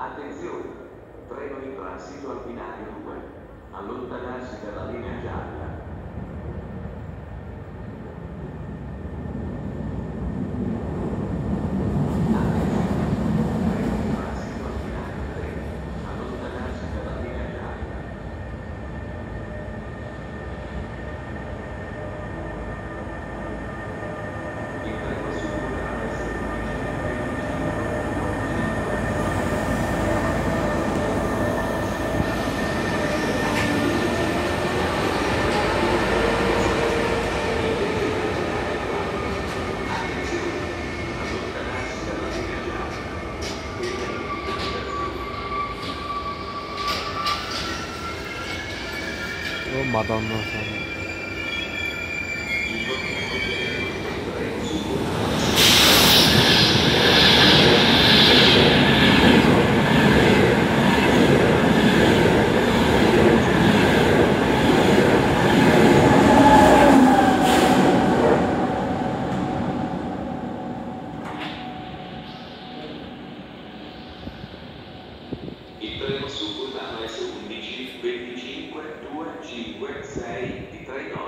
Attenzione, treno in transito al binario 2, allontanarsi dalla linea gialla. Madonna santa. Il treno suburbano S11 25 256 di Trento.